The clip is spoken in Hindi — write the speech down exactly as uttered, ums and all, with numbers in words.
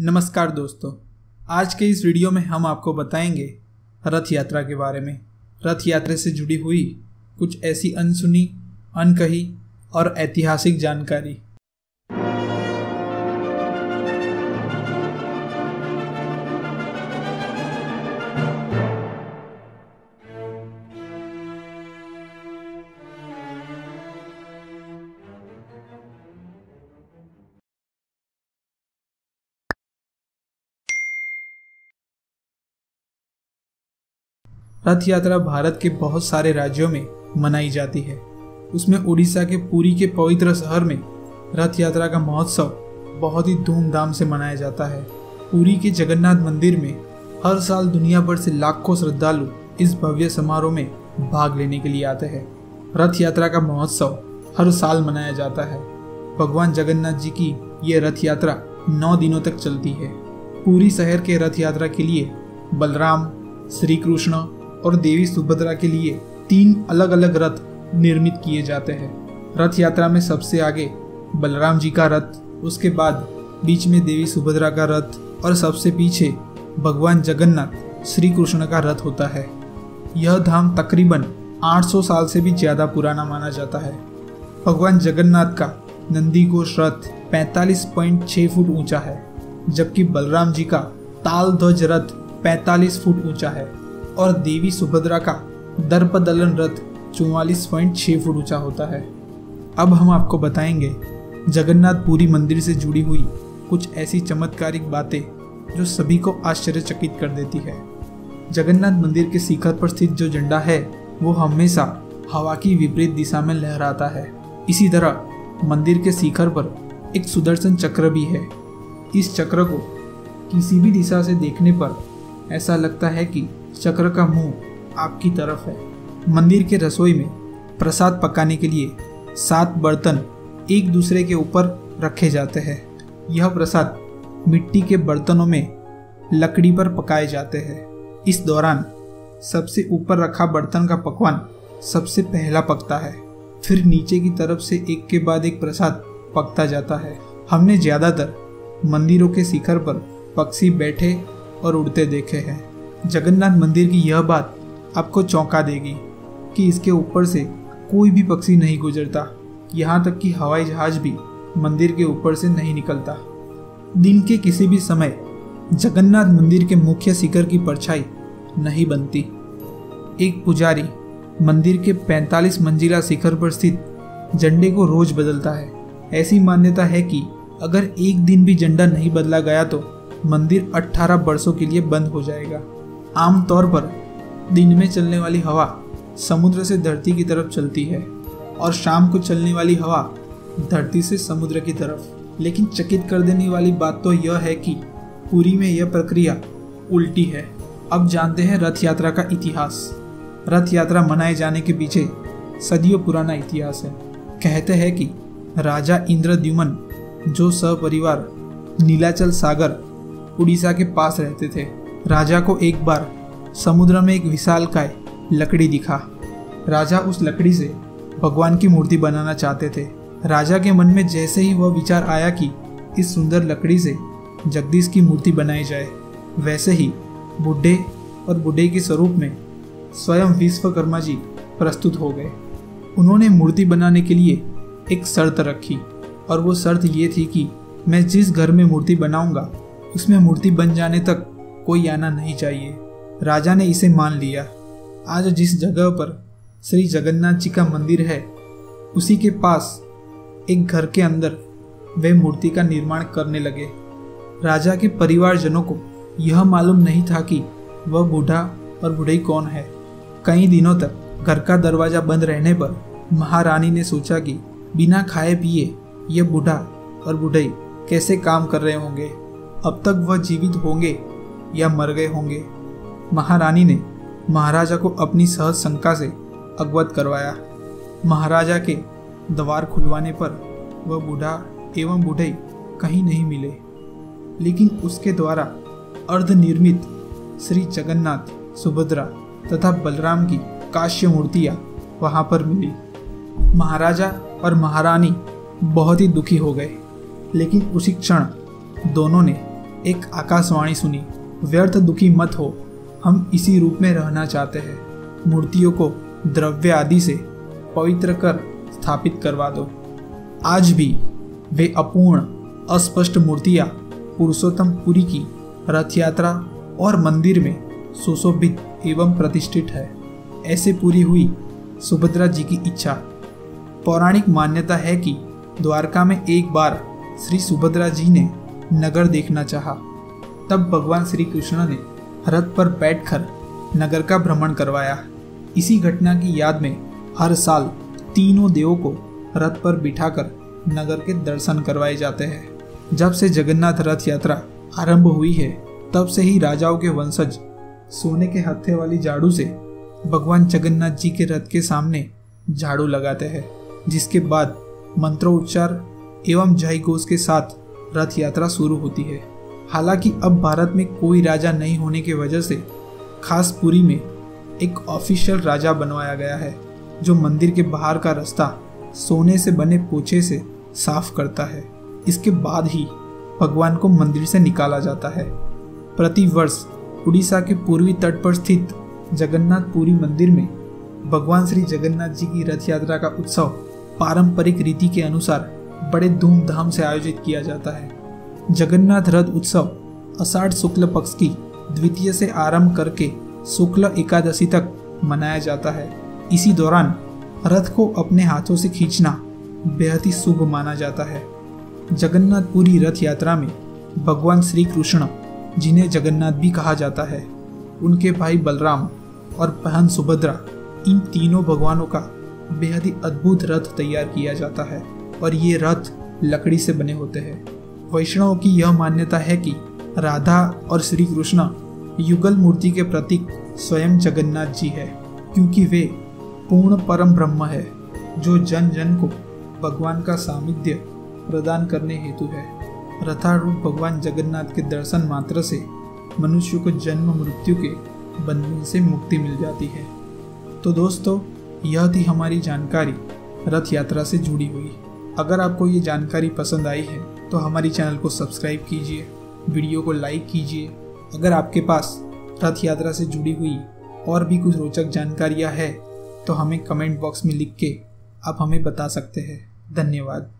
नमस्कार दोस्तों, आज के इस वीडियो में हम आपको बताएंगे रथ यात्रा के बारे में। रथ यात्रा से जुड़ी हुई कुछ ऐसी अनसुनी, अनकही और ऐतिहासिक जानकारी। रथ यात्रा भारत के बहुत सारे राज्यों में मनाई जाती है। उसमें उड़ीसा के पुरी के पवित्र शहर में रथ यात्रा का महोत्सव बहुत ही धूमधाम से मनाया जाता है। पुरी के जगन्नाथ मंदिर में हर साल दुनिया भर से लाखों श्रद्धालु इस भव्य समारोह में भाग लेने के लिए आते हैं। रथ यात्रा का महोत्सव हर साल मनाया जाता है। भगवान जगन्नाथ जी की ये रथ यात्रा नौ दिनों तक चलती है। पुरी शहर के रथ यात्रा के लिए बलराम, श्री कृष्ण और देवी सुभद्रा के लिए तीन अलग अलग रथ निर्मित किए जाते हैं। रथ यात्रा में सबसे आगे बलराम जी का रथ, उसके बाद बीच में देवी सुभद्रा का रथ और सबसे पीछे भगवान जगन्नाथ श्री कृष्ण का रथ होता है। यह धाम तकरीबन आठ सौ साल से भी ज़्यादा पुराना माना जाता है। भगवान जगन्नाथ का नंदीघोष रथ पैंतालीस पॉइंट छह फुट ऊंचा है, जबकि बलराम जी का ताल ध्वज रथ पैंतालीस फुट ऊंचा है और देवी सुभद्रा का दर्पदलन रथ चौवालीस पॉइंट छह फुट ऊंचा होता है। अब हम आपको बताएंगे जगन्नाथ पुरी मंदिर से जुड़ी हुई कुछ ऐसी चमत्कारिक बातें जो सभी को आश्चर्यचकित कर देती है। जगन्नाथ मंदिर के शिखर पर स्थित जो झंडा है वो हमेशा हवा की विपरीत दिशा में लहराता है। इसी तरह मंदिर के शिखर पर एक सुदर्शन चक्र भी है। इस चक्र को किसी भी दिशा से देखने पर ऐसा लगता है कि चक्र का मुंह आपकी तरफ है। मंदिर के रसोई में प्रसाद पकाने के लिए सात बर्तन एक दूसरे के ऊपर रखे जाते हैं। यह प्रसाद मिट्टी के बर्तनों में लकड़ी पर पकाए जाते हैं। इस दौरान सबसे ऊपर रखा बर्तन का पकवान सबसे पहला पकता है, फिर नीचे की तरफ से एक के बाद एक प्रसाद पकता जाता है। हमने ज़्यादातर मंदिरों के शिखर पर पक्षी बैठे और उड़ते देखे हैं। जगन्नाथ मंदिर की यह बात आपको चौंका देगी कि इसके ऊपर से कोई भी पक्षी नहीं गुजरता, यहाँ तक कि हवाई जहाज भी मंदिर के ऊपर से नहीं निकलता। दिन के किसी भी समय जगन्नाथ मंदिर के मुख्य शिखर की परछाई नहीं बनती। एक पुजारी मंदिर के पैंतालीस मंजिला शिखर पर स्थित झंडे को रोज बदलता है। ऐसी मान्यता है कि अगर एक दिन भी झंडा नहीं बदला गया तो मंदिर अट्ठारह बरसों के लिए बंद हो जाएगा। आमतौर पर दिन में चलने वाली हवा समुद्र से धरती की तरफ चलती है और शाम को चलने वाली हवा धरती से समुद्र की तरफ। लेकिन चकित कर देने वाली बात तो यह है कि पुरी में यह प्रक्रिया उल्टी है। अब जानते हैं रथ यात्रा का इतिहास। रथ यात्रा मनाए जाने के पीछे सदियों पुराना इतिहास है। कहते हैं कि राजा इंद्रद्युमन, जो सपरिवार नीलाचल सागर उड़ीसा के पास रहते थे, राजा को एक बार समुद्र में एक विशालकाय लकड़ी दिखा। राजा उस लकड़ी से भगवान की मूर्ति बनाना चाहते थे। राजा के मन में जैसे ही वह विचार आया कि इस सुंदर लकड़ी से जगदीश की मूर्ति बनाई जाए, वैसे ही बुढ़े और बुढ़े के स्वरूप में स्वयं विश्वकर्मा जी प्रस्तुत हो गए। उन्होंने मूर्ति बनाने के लिए एक शर्त रखी और वो शर्त ये थी कि मैं जिस घर में मूर्ति बनाऊँगा उसमें मूर्ति बन जाने तक कोई आना नहीं चाहिए। राजा ने इसे मान लिया। आज जिस जगह पर श्री जगन्नाथ जी का मंदिर है उसी के पास एक घर के अंदर वे मूर्ति का निर्माण करने लगे। राजा के परिवारजनों को यह मालूम नहीं था कि वह बूढ़ा और बूढ़ी कौन है। कई दिनों तक घर का दरवाज़ा बंद रहने पर महारानी ने सोचा कि बिना खाए पिए यह बूढ़ा और बूढ़ी कैसे काम कर रहे होंगे, अब तक वह जीवित होंगे या मर गए होंगे। महारानी ने महाराजा को अपनी सहज शंका से अवगत करवाया। महाराजा के द्वार खुलवाने पर वह बूढ़ा एवं बूढ़ी कहीं नहीं मिले, लेकिन उसके द्वारा अर्धनिर्मित श्री जगन्नाथ, सुभद्रा तथा बलराम की कांस्य मूर्तियाँ वहाँ पर मिली। महाराजा और महारानी बहुत ही दुखी हो गए, लेकिन उसी क्षण दोनों ने एक आकाशवाणी सुनी, व्यर्थ दुखी मत हो, हम इसी रूप में रहना चाहते हैं। मूर्तियों को द्रव्य आदि से पवित्र कर स्थापित करवा दो। आज भी वे अपूर्ण अस्पष्ट मूर्तियाँ पुरुषोत्तमपुरी की रथ यात्रा और मंदिर में सुशोभित एवं प्रतिष्ठित है। ऐसे पूरी हुई सुभद्रा जी की इच्छा। पौराणिक मान्यता है कि द्वारका में एक बार श्री सुभद्रा जी ने नगर देखना चाहा। तब भगवान श्री कृष्ण ने रथ पर बैठकर नगर का भ्रमण करवाया। इसी घटना की याद में हर साल तीनों देवों को रथ पर बिठाकर नगर के दर्शन करवाए जाते हैं। जब से जगन्नाथ रथ यात्रा आरंभ हुई है, तब से ही राजाओं के वंशज सोने के हत्थे वाली झाड़ू से भगवान जगन्नाथ जी के रथ के सामने झाड़ू लगाते हैं, जिसके बाद मंत्रोच्चार एवं जय घोष के साथ रथ यात्रा शुरू होती है। हालांकि अब भारत में कोई राजा नहीं होने की वजह से खास पुरी में एक ऑफिशियल राजा बनवाया गया है, जो मंदिर के बाहर का रास्ता सोने से बने पोछे से साफ करता है। इसके बाद ही भगवान को मंदिर से निकाला जाता है। प्रतिवर्ष उड़ीसा के पूर्वी तट पर स्थित जगन्नाथपुरी मंदिर में भगवान श्री जगन्नाथ जी की रथ यात्रा का उत्सव पारंपरिक रीति के अनुसार बड़े धूमधाम से आयोजित किया जाता है। जगन्नाथ रथ उत्सव आषाढ़ शुक्ल पक्ष की द्वितीय से आरंभ करके शुक्ल एकादशी तक मनाया जाता है। इसी दौरान रथ को अपने हाथों से खींचना बेहद ही शुभ माना जाता है। जगन्नाथपुरी रथ यात्रा में भगवान श्री कृष्ण, जिन्हें जगन्नाथ भी कहा जाता है, उनके भाई बलराम और बहन सुभद्रा, इन तीनों भगवानों का बेहद ही अद्भुत रथ तैयार किया जाता है और ये रथ लकड़ी से बने होते हैं। वैष्णवों की यह मान्यता है कि राधा और श्री कृष्ण युगल मूर्ति के प्रतीक स्वयं जगन्नाथ जी है, क्योंकि वे पूर्ण परम ब्रह्म है, जो जन जन को भगवान का सामिध्य प्रदान करने हेतु है। रथारूढ़ भगवान जगन्नाथ के दर्शन मात्र से मनुष्य को जन्म मृत्यु के बंधन से मुक्ति मिल जाती है। तो दोस्तों, यह थी हमारी जानकारी रथ यात्रा से जुड़ी हुई। अगर आपको ये जानकारी पसंद आई है तो हमारी चैनल को सब्सक्राइब कीजिए, वीडियो को लाइक कीजिए। अगर आपके पास रथ यात्रा से जुड़ी हुई और भी कुछ रोचक जानकारियाँ है तो हमें कमेंट बॉक्स में लिख के आप हमें बता सकते हैं। धन्यवाद।